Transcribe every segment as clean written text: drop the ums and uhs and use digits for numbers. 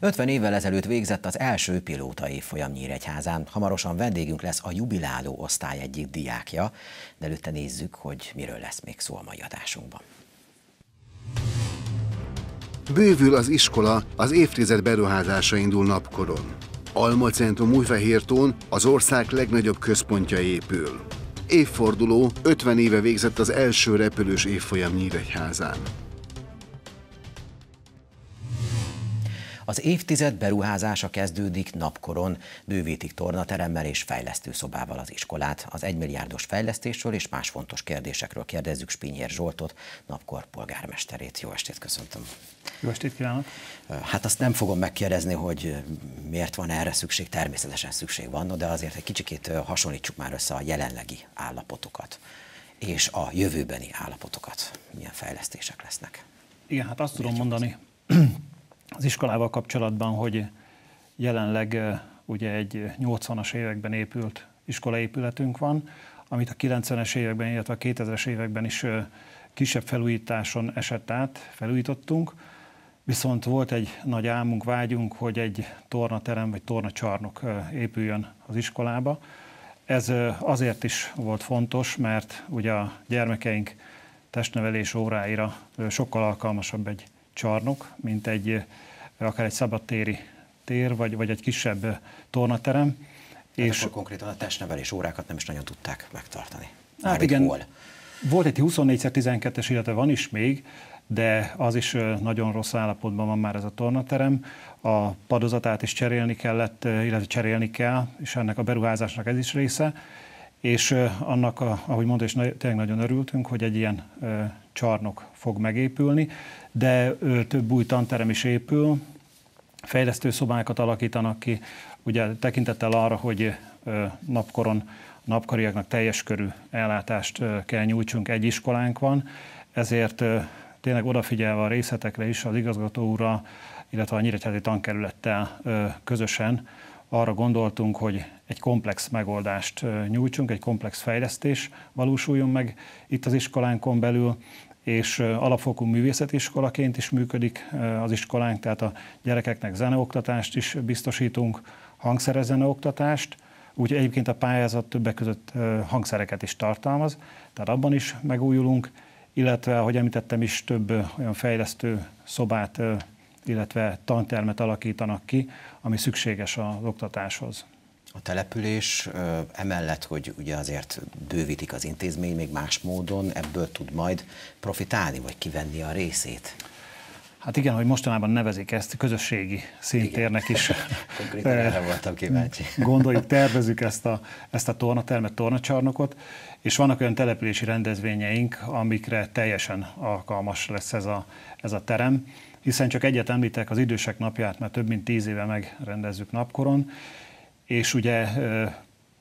50 évvel ezelőtt végzett az első pilóta évfolyam Nyíregyházán. Hamarosan vendégünk lesz a jubiláló osztály egyik diákja, de előtte nézzük, hogy miről lesz még szó a mai adásunkban. Bővül az iskola, az évtized beruházása indul Napkoron. Alma Centrum Újfehértón, az ország legnagyobb központja épül. Évforduló, 50 éve végzett az első repülős évfolyam Nyíregyházán. Az évtized beruházása kezdődik Napkoron, bővítik tornateremmel és fejlesztőszobával az iskolát. Az 1 milliárdos fejlesztésről és más fontos kérdésekről kérdezzük Spinyhért Zsoltot, Napkor polgármesterét. Jó estét, köszöntöm! Jó estét kívánok! Hát azt nem fogom megkérdezni, hogy miért van erre szükség, természetesen szükség van, de azért egy kicsikét hasonlítsuk már össze a jelenlegi állapotokat és a jövőbeni állapotokat. Milyen fejlesztések lesznek? Igen, hát azt tudom mondani az iskolával kapcsolatban, hogy jelenleg ugye egy 80-as években épült iskolaépületünk van, amit a 90-es években, illetve a 2000-es években is kisebb felújításon esett át, felújítottunk, viszont volt egy nagy álmunk, vágyunk, hogy egy tornaterem vagy tornacsarnok épüljön az iskolába. Ez azért is volt fontos, mert ugye a gyermekeink testnevelés óráira sokkal alkalmasabb egy csarnok, mint akár egy szabadtéri tér, vagy egy kisebb tornaterem. És akkor konkrétan a testnevelés órákat nem is nagyon tudták megtartani. Hát igen, volt egy 24×12-es, illetve van is még, de az is nagyon rossz állapotban van már ez a tornaterem. A padozatát is cserélni kellett, illetve cserélni kell, és ennek a beruházásnak ez is része. És annak, ahogy mondta, és tényleg nagyon örültünk, hogy egy ilyen csarnok fog megépülni, de több új tanterem is épül, fejlesztőszobákat alakítanak ki, ugye tekintettel arra, hogy Napkoron a napkoriaknak teljes körű ellátást kell nyújtsunk, egy iskolánk van, ezért tényleg odafigyelve a részletekre is az igazgató úrral, illetve a nyíregyházi tankerülettel közösen arra gondoltunk, hogy egy komplex megoldást nyújtsunk, egy komplex fejlesztés valósuljon meg itt az iskolánkon belül, és alapfokú művészetiskolaként is működik az iskolánk, tehát a gyerekeknek zeneoktatást is biztosítunk, hangszeres zeneoktatást, úgy egyébként a pályázat többek között hangszereket is tartalmaz, tehát abban is megújulunk, illetve, ahogy említettem is, több olyan fejlesztő szobát, illetve tantermet alakítanak ki, ami szükséges az oktatáshoz. A település emellett, hogy ugye azért bővítik az intézmény, még más módon ebből tud majd profitálni, vagy kivenni a részét? Hát igen, hogy mostanában nevezik ezt közösségi szintérnek is. Konkrétan erre voltam kíváncsi. Gondoljuk, tervezzük ezt a tornatermet, tornacsarnokot, és vannak olyan települési rendezvényeink, amikre teljesen alkalmas lesz ez a terem, hiszen csak egyet említek, az Idősek Napját, mert több mint 10 éve megrendezzük Napkoron, és ugye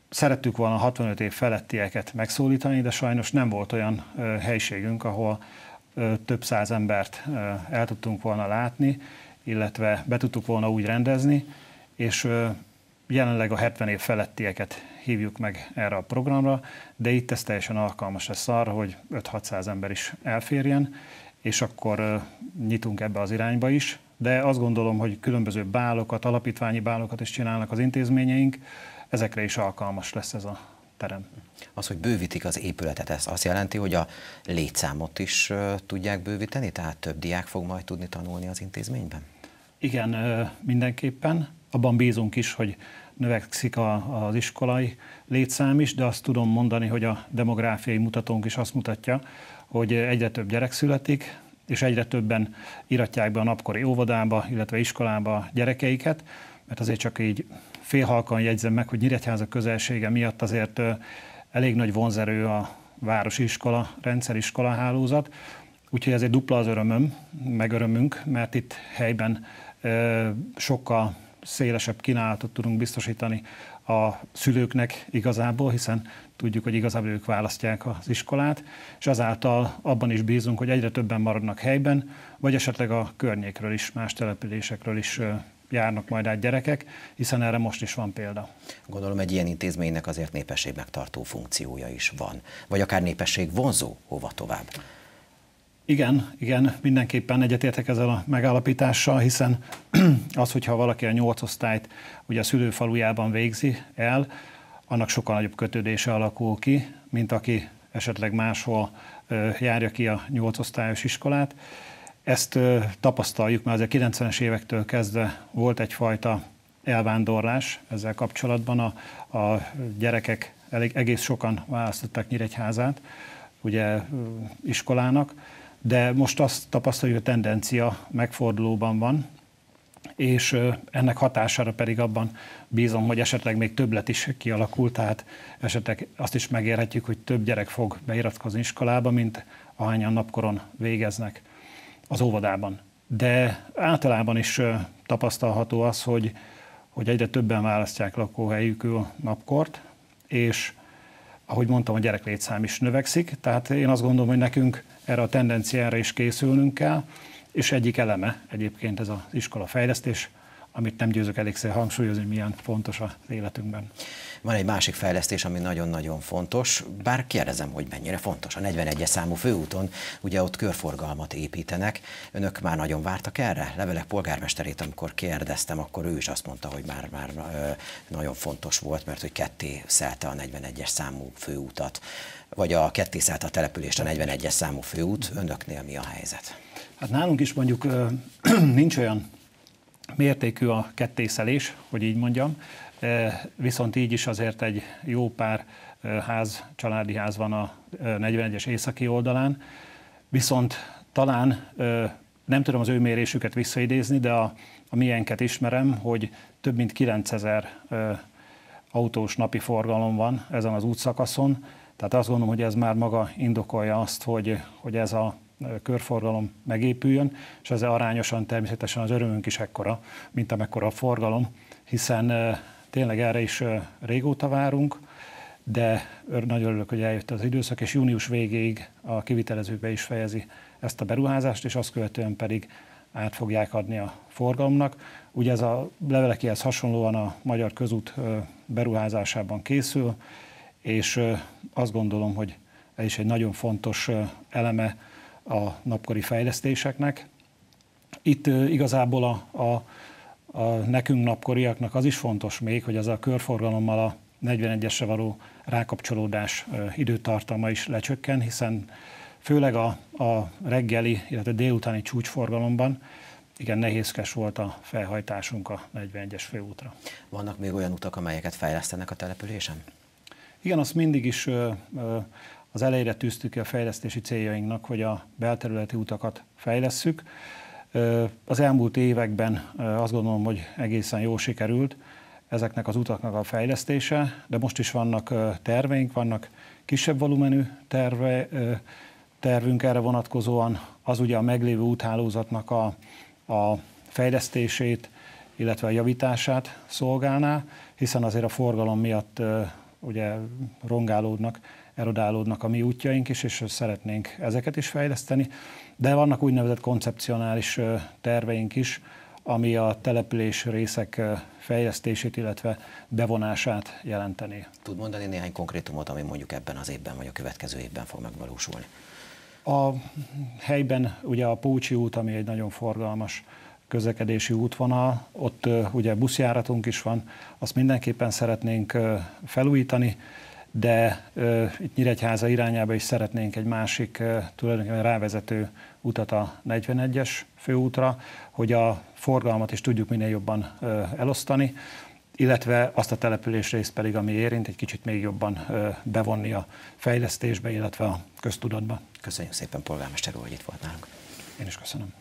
szerettük volna 65 év felettieket megszólítani, de sajnos nem volt olyan helységünk, ahol több száz embert el tudtunk volna látni, illetve be tudtuk volna úgy rendezni, és jelenleg a 70 év felettieket hívjuk meg erre a programra, de itt ez teljesen alkalmas lesz arra, hogy 5-600 ember is elférjen, és akkor nyitunk ebbe az irányba is, de azt gondolom, hogy különböző bálokat, alapítványi bálokat is csinálnak az intézményeink, ezekre is alkalmas lesz ez a terem. Az, hogy bővítik az épületet, ez azt jelenti, hogy a létszámot is tudják bővíteni, tehát több diák fog majd tudni tanulni az intézményben? Igen, mindenképpen. Abban bízunk is, hogy növekszik az iskolai létszám is, de azt tudom mondani, hogy a demográfiai mutatónk is azt mutatja, hogy egyre több gyerek születik, és egyre többen iratják be a napkori óvodába, illetve iskolába gyerekeiket, mert azért csak így félhalkan jegyzem meg, hogy Nyíregyháza közelsége miatt azért elég nagy vonzerő a városi iskola, rendszeriskola hálózat, úgyhogy ezért dupla az örömöm, meg örömünk, mert itt helyben sokkal szélesebb kínálatot tudunk biztosítani a szülőknek igazából, hiszen tudjuk, hogy igazából ők választják az iskolát, és azáltal abban is bízunk, hogy egyre többen maradnak helyben, vagy esetleg a környékről is, más településekről is járnak majd át gyerekek, hiszen erre most is van példa. Gondolom, egy ilyen intézménynek azért népességmegtartó funkciója is van, vagy akár népesség vonzó hova tovább. Igen, mindenképpen egyetértek ezzel a megállapítással, hiszen az, hogyha valaki a 8. osztályt ugye a szülőfalujában végzi el, annak sokkal nagyobb kötődése alakul ki, mint aki esetleg máshol járja ki a 8. osztályos iskolát. Ezt tapasztaljuk, mert azért 90-es évektől kezdve volt egyfajta elvándorlás ezzel kapcsolatban. A gyerekek egész sokan választották Nyíregyházát ugye iskolának, de most azt tapasztaljuk, hogy a tendencia megfordulóban van, és ennek hatására pedig abban bízom, hogy esetleg még többlet is kialakult, tehát esetleg azt is megérhetjük, hogy több gyerek fog beiratkozni iskolába, mint ahányan Napkoron végeznek az óvodában. De általában is tapasztalható az, hogy egyre többen választják lakóhelyükül Napkort, és ahogy mondtam, a gyereklétszám is növekszik, tehát én azt gondolom, hogy nekünk erre a tendenciára is készülnünk kell, és egyik eleme egyébként ez az iskolafejlesztés, amit nem győzök elégszer hangsúlyozni, milyen fontos az életünkben. Van egy másik fejlesztés, ami nagyon-nagyon fontos, bár kérdezem, hogy mennyire fontos. A 41-es számú főúton, ugye ott körforgalmat építenek. Önök már nagyon vártak erre? Levelek polgármesterét, amikor kérdeztem, akkor ő is azt mondta, hogy már nagyon fontos volt, mert hogy ketté szelte a 41-es számú főútat, vagy a ketté szelte a települést a 41-es számú főút. Önöknél mi a helyzet? Hát nálunk is mondjuk nincs olyan mértékű a kettészelés, hogy így mondjam, viszont így is azért egy jó pár ház, családi ház van a 41-es északi oldalán, viszont talán nem tudom az ő mérésüket visszaidézni, de a miénket ismerem, hogy több mint 9000 autós napi forgalom van ezen az útszakaszon, tehát azt gondolom, hogy ez már maga indokolja azt, hogy ez a körforgalom megépüljön, és ezzel arányosan természetesen az örömünk is ekkora, mint amekkora a forgalom, hiszen tényleg erre is régóta várunk, de nagyon örülök, hogy eljött az időszak, és június végéig a kivitelezőbe is fejezi ezt a beruházást, és azt követően pedig át fogják adni a forgalomnak. Ugye ez a levelekihez hasonlóan a Magyar Közút beruházásában készül, és azt gondolom, hogy ez is egy nagyon fontos eleme a napkori fejlesztéseknek. Itt igazából a nekünk napkoriaknak az is fontos még, hogy ez a körforgalommal a 41-esre való rákapcsolódás időtartama is lecsökken, hiszen főleg a reggeli, illetve délutáni csúcsforgalomban igen nehézkes volt a felhajtásunk a 41-es főútra. Vannak még olyan utak, amelyeket fejlesztenek a településen? Igen, azt mindig is az elejére tűztük ki a fejlesztési céljainknak, hogy a belterületi utakat fejlesszük. Az elmúlt években azt gondolom, hogy egészen jól sikerült ezeknek az utaknak a fejlesztése, de most is vannak terveink, vannak kisebb volumenű tervünk erre vonatkozóan. Az ugye a meglévő úthálózatnak a fejlesztését, illetve a javítását szolgálná, hiszen azért a forgalom miatt ugye rongálódnak, erodálódnak a mi útjaink is, és szeretnénk ezeket is fejleszteni, de vannak úgynevezett koncepcionális terveink is, ami a település részek fejlesztését, illetve bevonását jelenteni. Tud mondani néhány konkrétumot, ami mondjuk ebben az évben vagy a következő évben fog megvalósulni? A helyben ugye a Pócsi út, ami egy nagyon forgalmas közlekedési útvonal, ott ugye buszjáratunk is van, azt mindenképpen szeretnénk felújítani, de itt Nyíregyháza irányába is szeretnénk egy másik tulajdonképpen rávezető utat a 41-es főútra, hogy a forgalmat is tudjuk minél jobban elosztani, illetve azt a településrészt pedig, ami érint, egy kicsit még jobban bevonni a fejlesztésbe, illetve a köztudatba. Köszönjük szépen, polgármester úr, hogy itt volt nálunk. Én is köszönöm.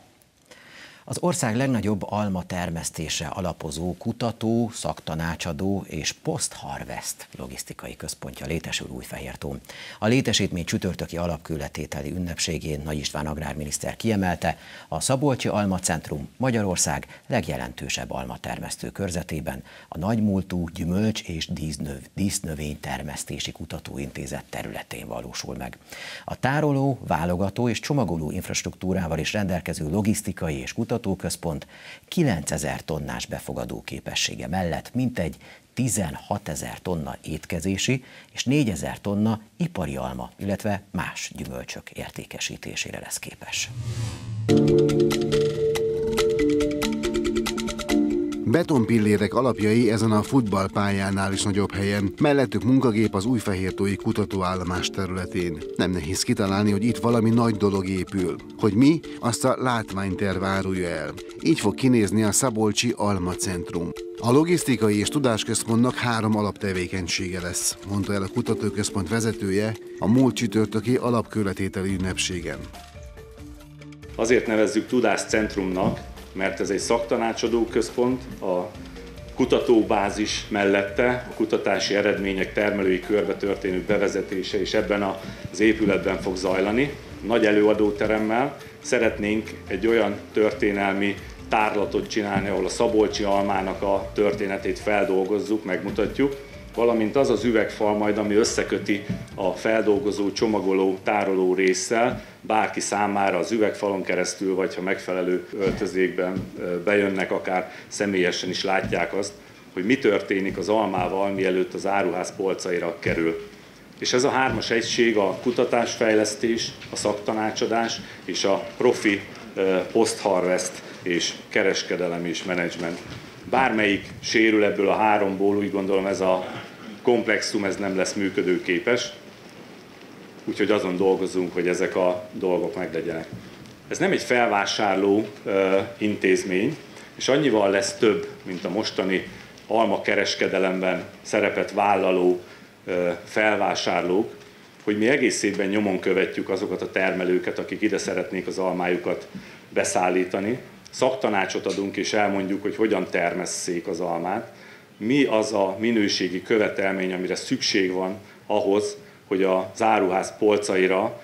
Az ország legnagyobb alma termesztése alapozó kutató, szaktanácsadó és post-harvest logisztikai központja létesül Újfehértón. A létesítmény csütörtöki alapkőletételi ünnepségén Nagy István agrárminiszter kiemelte, a Szabolcsi Alma Centrum Magyarország legjelentősebb almatermesztő körzetében a nagymúltú Gyümölcs- és Dísznövénytermesztési Kutatóintézet területén valósul meg. A tároló, válogató és csomagoló infrastruktúrával is rendelkező logisztikai és kutató Kutatóközpont 9000 tonnás befogadó képessége mellett mintegy 16 000 tonna étkezési és 4000 tonna ipari alma, illetve más gyümölcsök értékesítésére lesz képes. Betonpillérek alapjai ezen a futballpályánál is nagyobb helyen, mellettük munkagép az újfehértói kutatóállomás területén. Nem nehéz kitalálni, hogy itt valami nagy dolog épül. Hogy mi, azt a látványterv árulja el. Így fog kinézni a Szabolcsi Alma Centrum. A logisztikai és tudásközpontnak 3 alaptevékenysége lesz, mondta el a kutatóközpont vezetője a múlt csütörtöki alapkőletételi ünnepségen. Azért nevezzük tudáscentrumnak, mert ez egy szaktanácsadó központ, a kutatóbázis mellette a kutatási eredmények termelői körbe történő bevezetése is ebben az épületben fog zajlani. Nagy előadóteremmel szeretnénk egy olyan történelmi tárlatot csinálni, ahol a Szabolcsi Almának a történetét feldolgozzuk, megmutatjuk, valamint az az üvegfal majd, ami összeköti a feldolgozó, csomagoló, tároló résszel, bárki számára az üvegfalon keresztül, vagy ha megfelelő öltözékben bejönnek, akár személyesen is látják azt, hogy mi történik az almával, mielőtt az áruház polcaira kerül. És ez a 3-as egység a kutatásfejlesztés, a szaktanácsadás és a profi post-harvest és kereskedelem és menedzsment. Bármelyik sérül ebből a 3-ból, úgy gondolom ez a komplexum ez nem lesz működőképes, úgyhogy azon dolgozunk, hogy ezek a dolgok meglegyenek. Ez nem egy felvásárló intézmény, és annyival lesz több, mint a mostani almakereskedelemben szerepet vállaló felvásárlók, hogy mi egész évben nyomon követjük azokat a termelőket, akik ide szeretnék az almájukat beszállítani. Szaktanácsot adunk és elmondjuk, hogy hogyan termesszék az almát, mi az a minőségi követelmény, amire szükség van ahhoz, hogy az áruház polcaira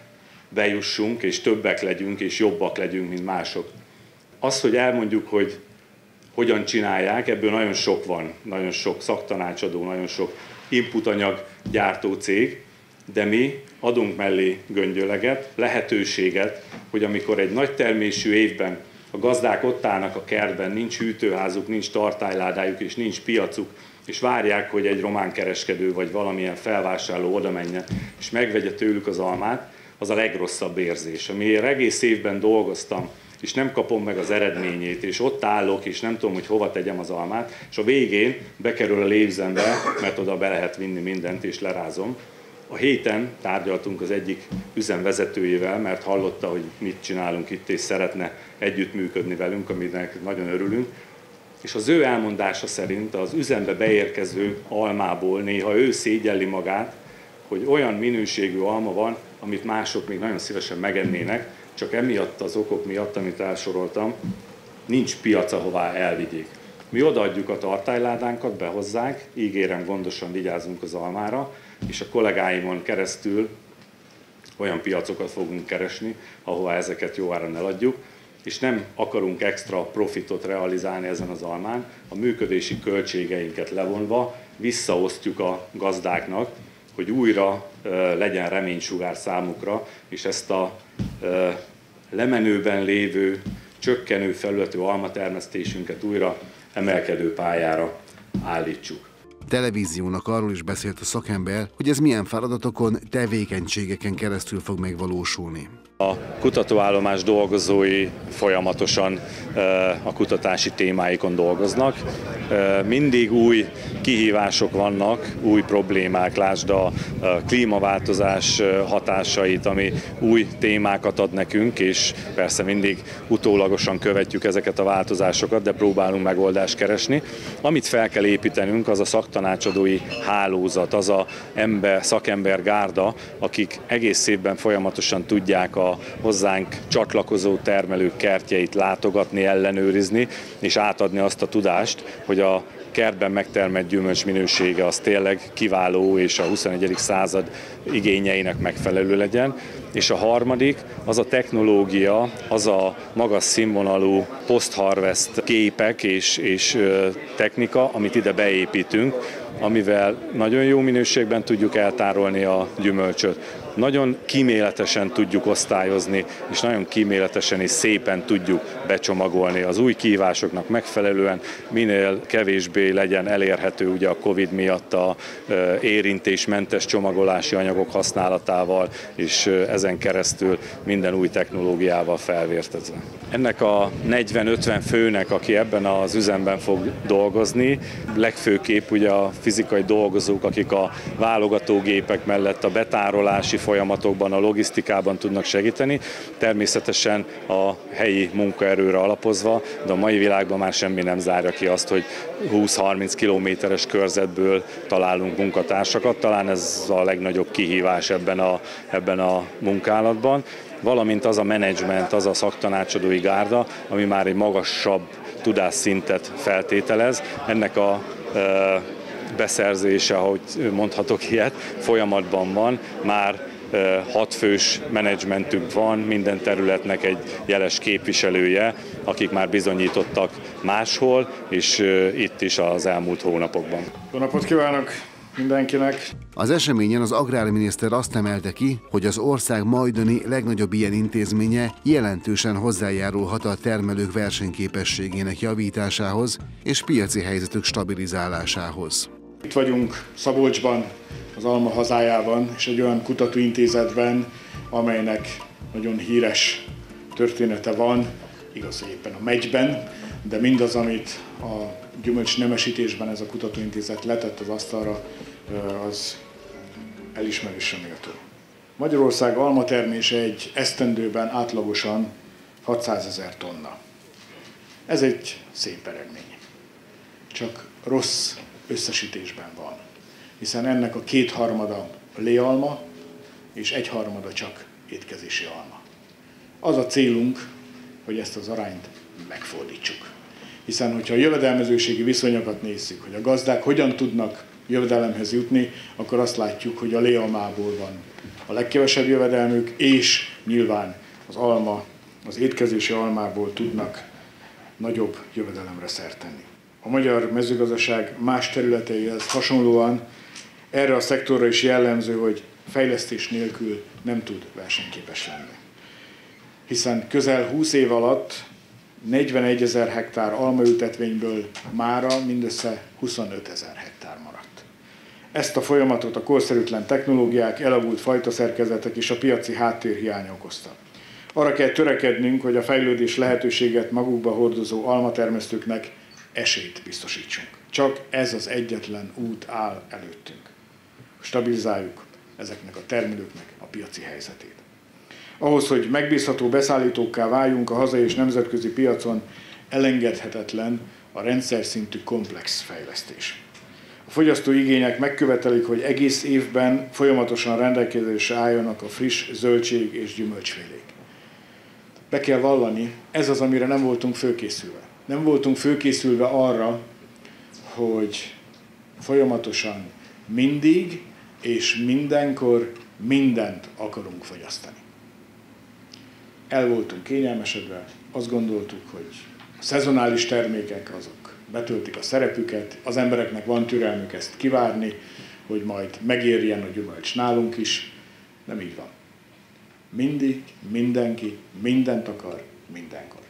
bejussunk, és többek legyünk, és jobbak legyünk, mint mások. Az, hogy elmondjuk, hogy hogyan csinálják, ebből nagyon sok van, nagyon sok szaktanácsadó, nagyon sok inputanyag gyártó cég, de mi adunk mellé göngyöleget, lehetőséget, hogy amikor egy nagy termésű évben a gazdák ott állnak a kertben, nincs hűtőházuk, nincs tartályládájuk és nincs piacuk, és várják, hogy egy román kereskedő vagy valamilyen felvásárló oda menjen, és megvegye tőlük az almát, az a legrosszabb érzés. Amiért egész évben dolgoztam, és nem kapom meg az eredményét, és ott állok, és nem tudom, hogy hova tegyem az almát, és a végén bekerül a lévzembe, mert oda be lehet vinni mindent, és lerázom. A héten tárgyaltunk az egyik üzemvezetőjével, mert hallotta, hogy mit csinálunk itt, és szeretne együttműködni velünk, aminek nagyon örülünk. És az ő elmondása szerint az üzembe beérkező almából néha ő szégyelli magát, hogy olyan minőségű alma van, amit mások még nagyon szívesen megennének, csak emiatt az okok miatt, amit elsoroltam, nincs piaca, hová elvigyék. Mi odaadjuk a tartályládánkat, behozzák, ígérem, gondosan vigyázunk az almára, és a kollégáimon keresztül olyan piacokat fogunk keresni, ahova ezeket jó áron eladjuk, és nem akarunk extra profitot realizálni ezen az almán, a működési költségeinket levonva visszaosztjuk a gazdáknak, hogy újra legyen reménysugár számukra, és ezt a lemenőben lévő, csökkenő felületű almatermesztésünket újra emelkedő pályára állítsuk. Televíziónak arról is beszélt a szakember, hogy ez milyen feladatokon, tevékenységeken keresztül fog megvalósulni. A kutatóállomás dolgozói folyamatosan a kutatási témáikon dolgoznak. Mindig új kihívások vannak, új problémák, lásd a klímaváltozás hatásait, ami új témákat ad nekünk, és persze mindig utólagosan követjük ezeket a változásokat, de próbálunk megoldást keresni. Amit fel kell építenünk, az a szaktanácsadói hálózat, az a szakembergárda, akik egész évben folyamatosan tudják a hozzánk csatlakozó termelők kertjeit látogatni, ellenőrizni, és átadni azt a tudást, hogy a kertben megtermett gyümölcs minősége az tényleg kiváló és a 21. század igényeinek megfelelő legyen. És a harmadik, az a technológia, az a magas színvonalú post-harvest képek és technika, amit ide beépítünk, amivel nagyon jó minőségben tudjuk eltárolni a gyümölcsöt. nagyon kíméletesen tudjuk osztályozni, és nagyon kíméletesen és szépen tudjuk becsomagolni az új kihívásoknak megfelelően, minél kevésbé legyen elérhető ugye a Covid miatt a érintésmentes csomagolási anyagok használatával, és ezen keresztül minden új technológiával felvértezve. Ennek a 40-50 főnek, aki ebben az üzemben fog dolgozni, legfőképp ugye a fizikai dolgozók, akik a válogatógépek mellett a betárolási folyamatokban, a logisztikában tudnak segíteni, természetesen a helyi munkaerőre alapozva, de a mai világban már semmi nem zárja ki azt, hogy 20-30 kilométeres körzetből találunk munkatársakat, talán ez a legnagyobb kihívás ebben a munkálatban, valamint az a menedzsment, az a szaktanácsadói gárda, ami már egy magasabb tudásszintet feltételez. Ennek a beszerzése, ahogy mondhatok ilyet, folyamatban van, már 6 fős menedzsmentünk van, minden területnek egy jeles képviselője, akik már bizonyítottak máshol, és itt is az elmúlt hónapokban. Jó napot kívánok mindenkinek! Az eseményen az agrárminiszter azt emelte ki, hogy az ország majdani legnagyobb ilyen intézménye jelentősen hozzájárulhat a termelők versenyképességének javításához és piaci helyzetük stabilizálásához. Itt vagyunk Szabolcsban, az Alma hazájában, és egy olyan kutatóintézetben, amelynek nagyon híres története van, igaz, éppen a megyben, de mindaz, amit a gyümölcsnemesítésben ez a kutatóintézet letett az asztalra, az elismerésre méltó. Magyarország almatermése egy esztendőben átlagosan 600 000 tonna. Ez egy szép eredmény, csak rossz összesítésben van, hiszen ennek a 2/3 léalma és 1/3 csak étkezési alma. Az a célunk, hogy ezt az arányt megfordítsuk. Hiszen, hogyha a jövedelmezőségi viszonyokat nézzük, hogy a gazdák hogyan tudnak jövedelemhez jutni, akkor azt látjuk, hogy a léalmából van a legkevesebb jövedelmük, és nyilván az alma, az étkezési almából tudnak nagyobb jövedelemre szert tenni. A magyar mezőgazdaság más területeihez hasonlóan erre a szektorra is jellemző, hogy fejlesztés nélkül nem tud versenyképes lenni. Hiszen közel 20 év alatt 41 000 hektár almaültetvényből mára mindössze 25 000 hektár maradt. Ezt a folyamatot a korszerűtlen technológiák, elavult fajtaszerkezetek és a piaci háttérhiány okozta. Arra kell törekednünk, hogy a fejlődés lehetőséget magukba hordozó almatermesztőknek esélyt biztosítsunk. Csak ez az egyetlen út áll előttünk. Stabilizáljuk ezeknek a termelőknek a piaci helyzetét. Ahhoz, hogy megbízható beszállítókká váljunk a hazai és nemzetközi piacon, elengedhetetlen a rendszer szintű komplex fejlesztés. A fogyasztó igények megkövetelik, hogy egész évben folyamatosan rendelkezésre álljanak a friss zöldség és gyümölcsfélék. Be kell vallani, ez az, amire nem voltunk fölkészülve. Nem voltunk fölkészülve arra, hogy folyamatosan mindig és mindenkor mindent akarunk fogyasztani. El voltunk kényelmesedve, azt gondoltuk, hogy a szezonális termékek azok betöltik a szerepüket, az embereknek van türelmük ezt kivárni, hogy majd megérjen a gyümölcs nálunk is. Nem így van. Mindig, mindenki, mindent akar, mindenkor.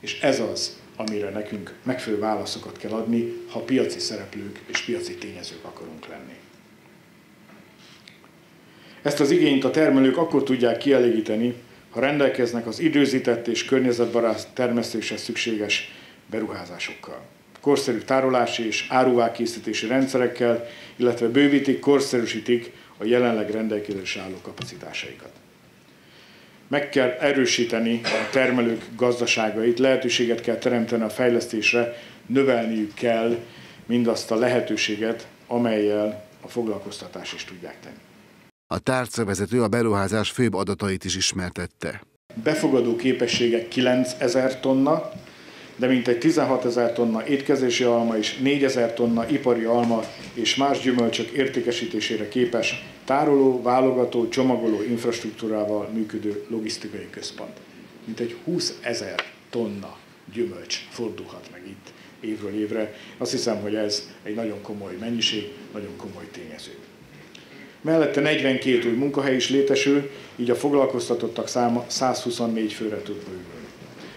És ez az, amire nekünk megfelelő válaszokat kell adni, ha piaci szereplők és piaci tényezők akarunk lenni. Ezt az igényt a termelők akkor tudják kielégíteni, ha rendelkeznek az időzített és környezetbarát termesztéshez szükséges beruházásokkal. Korszerű tárolási és áruválkészítési rendszerekkel, illetve bővítik, korszerűsítik a jelenleg rendelkezésre álló kapacitásaikat. Meg kell erősíteni a termelők gazdaságait, lehetőséget kell teremteni a fejlesztésre, növelniük kell mindazt a lehetőséget, amellyel a foglalkoztatást is tudják tenni. A tárcavezető a beruházás főbb adatait is ismertette. Befogadó képességek 9 000 tonna, de mintegy 16 000 tonna étkezési alma és 4 000 tonna ipari alma és más gyümölcsök értékesítésére képes tároló, válogató, csomagoló infrastruktúrával működő logisztikai központ. Mintegy 20 000 tonna gyümölcs fordulhat meg itt évről évre. Azt hiszem, hogy ez egy nagyon komoly mennyiség, nagyon komoly tényező. Mellette 42 új munkahely is létesül, így a foglalkoztatottak száma 124 főre tud bővülni.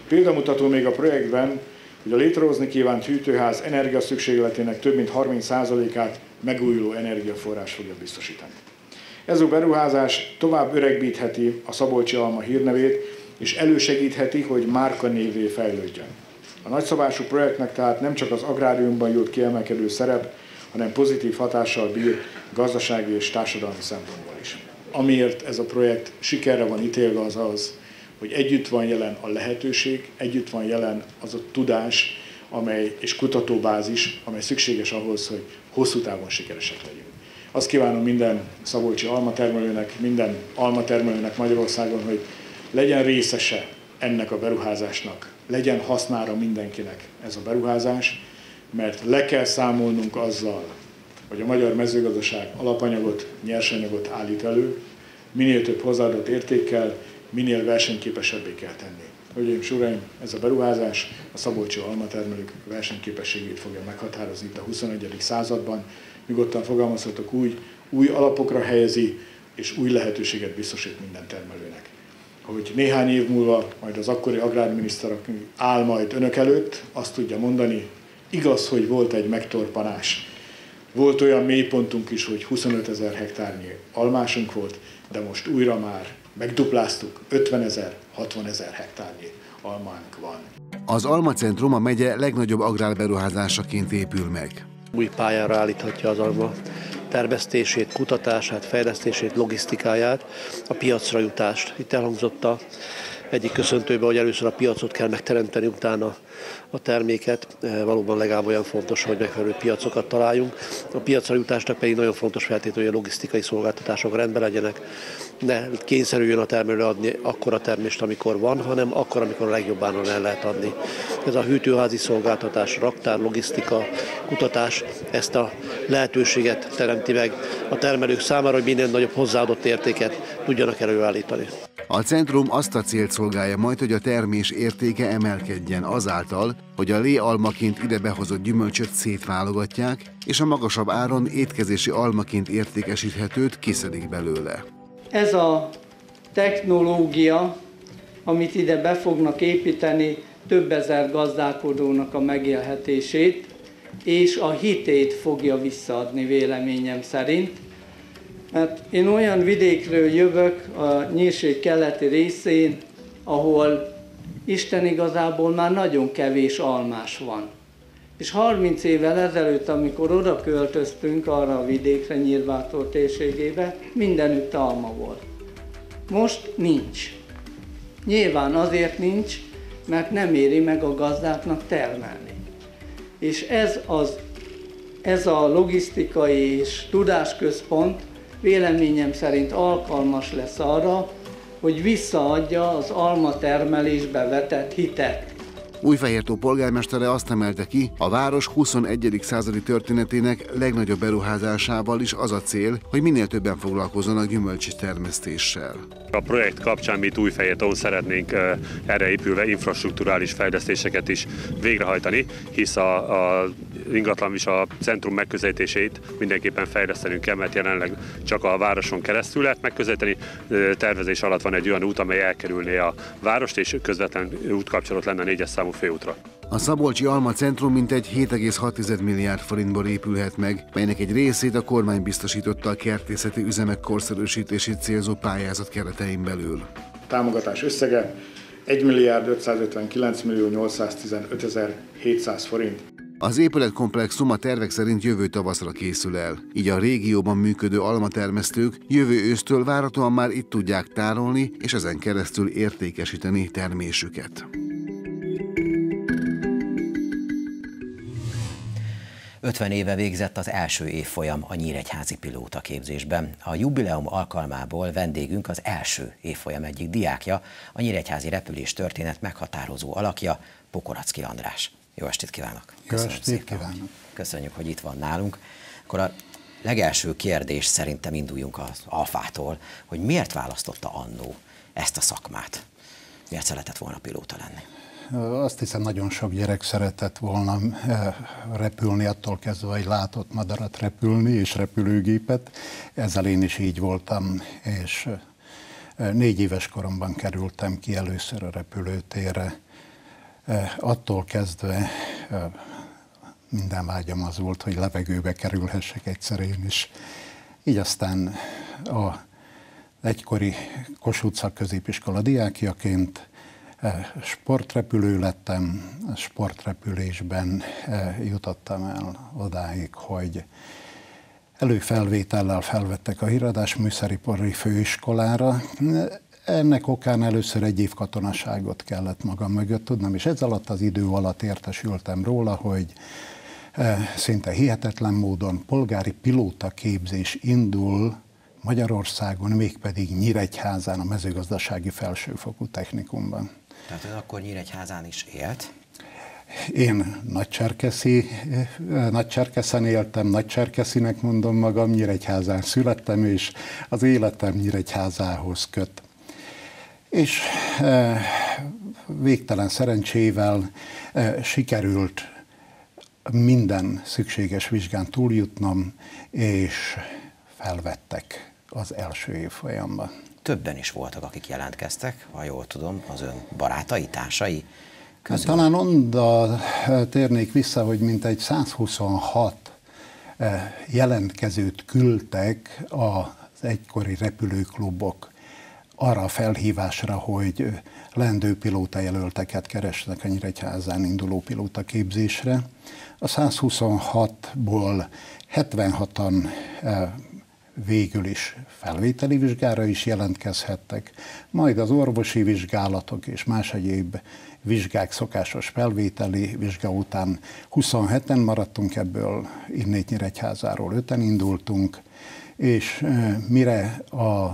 Példamutató még a projektben, hogy a létrehozni kívánt hűtőház energia szükségletének több mint 30%-át megújuló energiaforrás fogja biztosítani. Ez a beruházás tovább öregbítheti a Szabolcsi Alma hírnevét, és elősegítheti, hogy márkanévvé fejlődjön. A nagyszabású projektnek tehát nem csak az agráriumban jut kiemelkedő szerep, hanem pozitív hatással bír gazdasági és társadalmi szempontból is. Amiért ez a projekt sikerre van ítélve, az az, hogy együtt van jelen a lehetőség, együtt van jelen az a tudás és kutatóbázis, amely szükséges ahhoz, hogy hosszú távon sikeresek legyünk. Azt kívánom minden szabolcsi almatermelőnek, minden almatermelőnek Magyarországon, hogy legyen részese ennek a beruházásnak, legyen hasznára mindenkinek ez a beruházás, mert le kell számolnunk azzal, hogy a magyar mezőgazdaság alapanyagot, nyersanyagot állít elő, minél több hozzáadott értékkel, minél versenyképesebbé kell tenni. Hölgyeim és uraim, ez a beruházás a szabolcsi almatermelők versenyképességét fogja meghatározni itt a 21. században. Nyugodtan fogalmazhatok úgy, új alapokra helyezi és új lehetőséget biztosít minden termelőnek. Hogy néhány év múlva majd az akkori agrárminiszter, aki áll majd önök előtt, azt tudja mondani, igaz, hogy volt egy megtorpanás. Volt olyan mélypontunk is, hogy 25 000 hektárnyi almásunk volt, de most újra már megdupláztuk, 50 000, 60 000 hektárnyi almánk van. Az Alma Centrum a megye legnagyobb agrárberuházásaként épül meg. Új pályára állíthatja az alma termesztését, kutatását, fejlesztését, logisztikáját, a piacra jutást. Itt elhangzott a egyik köszöntőben, hogy először a piacot kell megteremteni, utána a terméket. Valóban legalább olyan fontos, hogy megfelelő piacokat találjunk. A piacra jutásnak pedig nagyon fontos feltétele, hogy a logisztikai szolgáltatások rendben legyenek. Ne kényszerüljön a termelő adni akkora termést, amikor van, hanem akkor, amikor a legjobb áron el lehet adni. Ez a hűtőházi szolgáltatás, raktár, logisztika, kutatás ezt a lehetőséget teremti meg a termelők számára, hogy minden nagyobb hozzáadott értéket tudjanak előállítani. A centrum azt a célt szolgálja majd, hogy a termés értéke emelkedjen azáltal, hogy a léalmaként ide behozott gyümölcsöt szétválogatják, és a magasabb áron étkezési almaként értékesíthetőt kiszedik belőle. Ez a technológia, amit ide be fognak építeni, több ezer gazdálkodónak a megélhetését, és a hitét fogja visszaadni véleményem szerint. Mert én olyan vidékről jövök, a Nyírség keleti részén, ahol Isten igazából már nagyon kevés almás van. És 30 évvel ezelőtt, amikor oda költöztünk arra a vidékre, Nyírvátó térségébe, mindenütt alma volt. Most nincs. Nyilván azért nincs, mert nem éri meg a gazdáknak termelni. És ez a logisztikai és tudásközpont véleményem szerint alkalmas lesz arra, hogy visszaadja az alma termelésbe vetett hitet. Újfehértó polgármestere azt emelte ki, a város 21. századi történetének legnagyobb beruházásával is az a cél, hogy minél többen foglalkozzanak gyümölcsi termesztéssel. A projekt kapcsán mi itt Újfehértón szeretnénk erre épülve infrastrukturális fejlesztéseket is végrehajtani, hisz a ingatlan és a centrum megközelítését mindenképpen fejlesztenünk kell, mert jelenleg csak a városon keresztül lehet megközelíteni. Tervezés alatt van egy olyan út, amely elkerülné a várost, és közvetlen útkapcsolat lenne a 4-es számú főútra. A Szabolcsi Alma Centrum mintegy 7,6 milliárd forintból épülhet meg, melynek egy részét a kormány biztosította a kertészeti üzemek korszerűsítését célzó pályázat keretein belül. A támogatás összege 1.559.815.700 forint. Az épületkomplexum a tervek szerint jövő tavaszra készül el, így a régióban működő almatermesztők jövő ősztől várhatóan már itt tudják tárolni és ezen keresztül értékesíteni termésüket. 50 éve végzett az első évfolyam a nyíregyházi pilótaképzésben. A jubileum alkalmából vendégünk az első évfolyam egyik diákja, a nyíregyházi repülés történet meghatározó alakja, Pokoraczki András. Jó estét kívánok! Köszönjük, hogy itt van nálunk. Akkor a legelső kérdés, szerintem induljunk az alfától, hogy miért választotta annó ezt a szakmát? Miért szeretett volna pilóta lenni? Azt hiszem, nagyon sok gyerek szeretett volna repülni, attól kezdve, hogy látott madarat repülni, és repülőgépet. Ezzel én is így voltam, és 4 éves koromban kerültem ki először a repülőtérre. Attól kezdve minden vágyam az volt, hogy levegőbe kerülhessek egyszer én is. Így aztán a egykori Kossuth középiskola diákjaként sportrepülő lettem, sportrepülésben jutottam el odáig, hogy előfelvétellel felvettek a híradásműszeripari főiskolára. Ennek okán először 1 év katonaságot kellett magam mögött tudnom, és ez alatt az idő alatt értesültem róla, hogy szinte hihetetlen módon polgári pilótaképzés indul Magyarországon, mégpedig Nyíregyházán, a mezőgazdasági felsőfokú technikumban. Tehát ön akkor Nyíregyházán is élt? Én Nagycserkeszen éltem, Nagycserkeszinek mondom magam, Nyíregyházán születtem, és az életem Nyíregyházához köt. És végtelen szerencsével sikerült minden szükséges vizsgán túljutnom, és felvettek az első évfolyamban. Többen is voltak, akik jelentkeztek, ha jól tudom, az ön barátai, társai közül. Talán onnan térnék vissza, hogy mintegy 126 jelentkezőt küldtek az egykori repülőklubok arra a felhívásra, hogy leendő pilótajelölteket keresnek a Nyíregyházán induló pilótaképzésre. A 126-ból 76-an végül is felvételi vizsgára is jelentkezhettek, majd az orvosi vizsgálatok és más egyéb vizsgák szokásos felvételi vizsga után 27-en maradtunk, ebből innét Nyíregyházáról 5-en indultunk, és mire az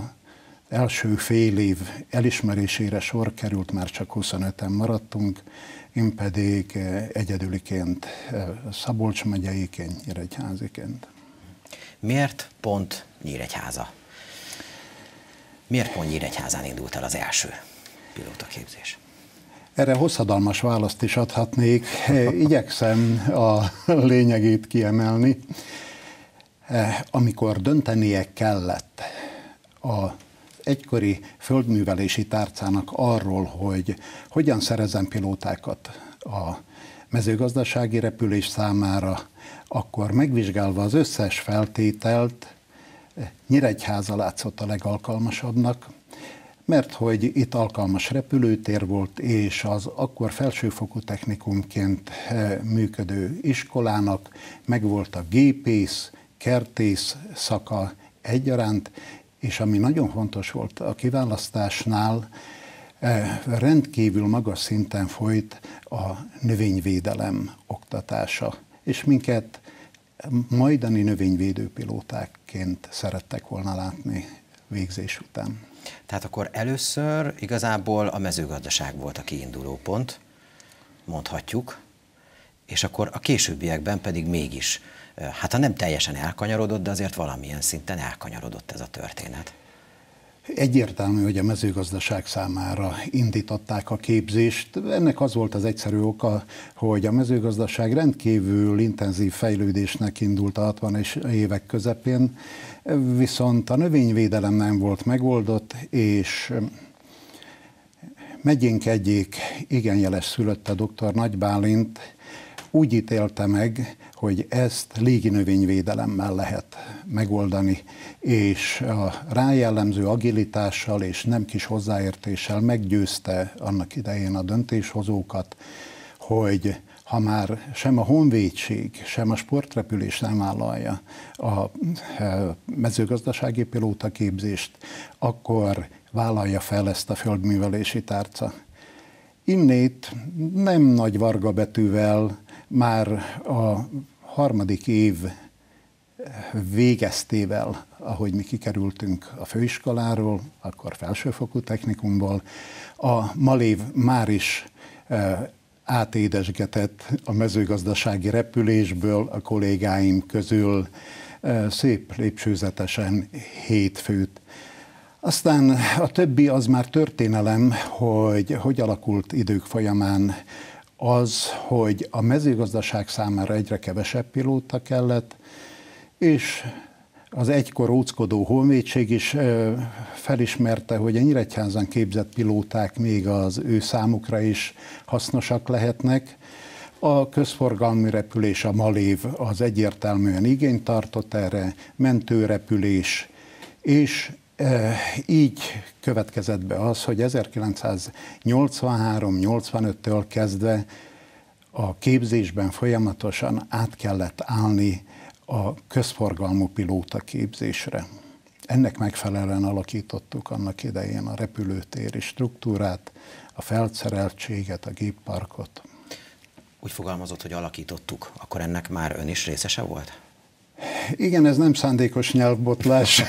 első fél év elismerésére sor került, már csak 25-en maradtunk, én pedig egyedüliként Szabolcs megyeiként, nyíregyháziként. Miért pont Nyíregyháza? Miért pont Nyíregyházán indult el az első pilótaképzés? Erre hosszadalmas választ is adhatnék. Igyekszem a lényegét kiemelni. Amikor döntenie kellett az egykori földművelési tárcának arról, hogy hogyan szerezzen pilótákat a mezőgazdasági repülés számára, akkor megvizsgálva az összes feltételt, Nyíregyháza látszott a legalkalmasabbnak, mert hogy itt alkalmas repülőtér volt, és az akkor felsőfokú technikumként működő iskolának megvolt a gépész, kertész szaka egyaránt, és ami nagyon fontos volt a kiválasztásnál, rendkívül magas szinten folyt a növényvédelem oktatása, és minket majdani növényvédőpilótákként szerettek volna látni végzés után. Tehát akkor először igazából a mezőgazdaság volt a kiinduló pont, mondhatjuk, és akkor a későbbiekben pedig mégis, hát ha nem teljesen elkanyarodott, de azért valamilyen szinten elkanyarodott ez a történet. Egyértelmű, hogy a mezőgazdaság számára indították a képzést. Ennek az volt az egyszerű oka, hogy a mezőgazdaság rendkívül intenzív fejlődésnek indult a 60-as évek közepén, viszont a növényvédelem nem volt megoldott, és megyénk egyik igen jeles szülötte, dr. Nagy Bálint úgy ítélte meg, hogy ezt légi növényvédelemmel lehet megoldani, és a rájellemző agilitással és nem kis hozzáértéssel meggyőzte annak idején a döntéshozókat, hogy ha már sem a honvédség, sem a sportrepülés nem vállalja a mezőgazdasági pilótaképzést, akkor vállalja fel ezt a földművelési tárca. Innét nem nagy varga betűvel már a 3. év végeztével, ahogy mi kikerültünk a főiskoláról, akkor felsőfokú technikumból, a Malév már is átédesgetett a mezőgazdasági repülésből a kollégáim közül szép lépcsőzetesen 7 főt. Aztán a többi az már történelem, hogy alakult idők folyamán az, hogy a mezőgazdaság számára egyre kevesebb pilóta kellett, és az egykor óckodó honvédség is felismerte, hogy a Nyíregyházan képzett pilóták még az ő számukra is hasznosak lehetnek. A közforgalmi repülés, a Malév az egyértelműen igényt tartott erre, mentőrepülés, és így következett be az, hogy 1983-85-től kezdve a képzésben folyamatosan át kellett állni a közforgalmú pilóta képzésre. Ennek megfelelően alakítottuk annak idején a repülőtéri struktúrát, a felszereltséget, a gépparkot. Úgy fogalmazott, hogy alakítottuk, akkor ennek már ön is részese volt? Igen, ez nem szándékos nyelvbotlás,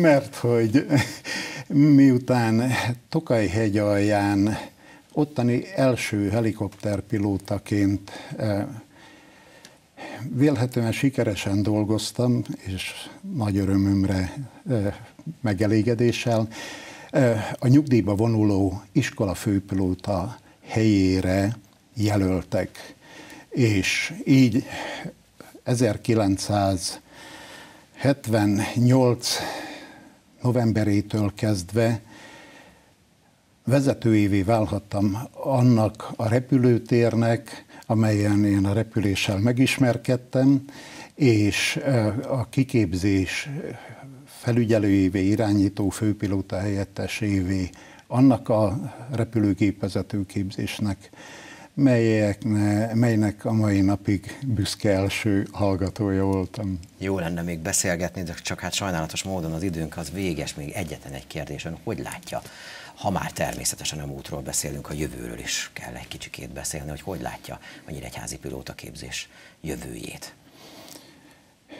mert hogy miután Tokaj-hegy alján ottani első helikopterpilótaként vélhetően sikeresen dolgoztam, és nagy örömömre, megelégedéssel a nyugdíjba vonuló iskola főpilóta helyére jelöltek, és így 1978. novemberétől kezdve vezetőjévé válhattam annak a repülőtérnek, amelyen én a repüléssel megismerkedtem, és a kiképzés felügyelőjévé, irányító főpilóta helyettesévé annak a repülőgépvezető képzésnek, melynek a mai napig büszke első hallgatója voltam. Jó lenne még beszélgetni, de csak hát sajnálatos módon az időnk az véges, még egyetlen egy kérdés. Ön hogy látja, ha már természetesen a múltról beszélünk, a jövőről is kell egy kicsikét beszélni, hogy látja a nyíregyházi pilótaképzés jövőjét?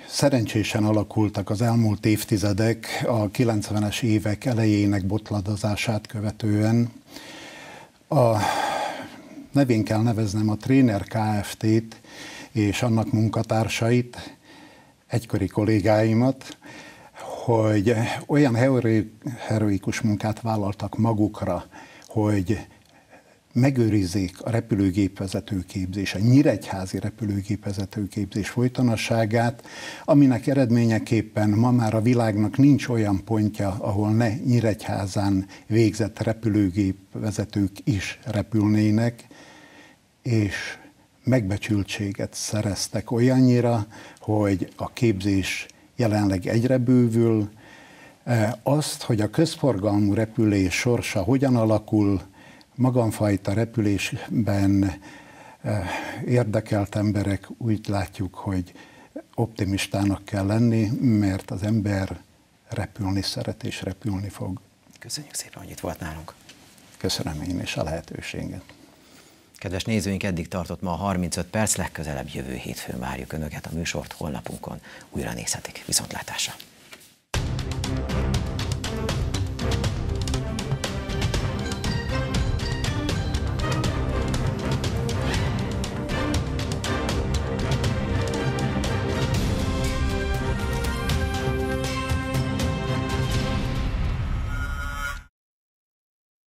Szerencsésen alakultak az elmúlt évtizedek a 90-es évek elejének botladozását követően. A nevén kell neveznem a Tréner Kft-t és annak munkatársait, egykori kollégáimat, hogy olyan heroikus munkát vállaltak magukra, hogy megőrizzék a repülőgépvezető képzés, a nyíregyházi repülőgépvezető képzés folytonosságát, aminek eredményeképpen ma már a világnak nincs olyan pontja, ahol ne Nyíregyházán végzett repülőgépvezetők is repülnének, és megbecsültséget szereztek olyannyira, hogy a képzés jelenleg egyre bővül. Azt, hogy a közforgalmú repülés sorsa hogyan alakul, magamfajta repülésben érdekelt emberek, úgy látjuk, hogy optimistának kell lenni, mert az ember repülni szeret és repülni fog. Köszönjük szépen, hogy itt volt nálunk. Köszönöm én is a lehetőséget. Kedves nézőink, eddig tartott ma a 35 perc, legközelebb jövő hétfőn várjuk önöket, a műsort holnapunkon újra nézhetik. Viszontlátásra!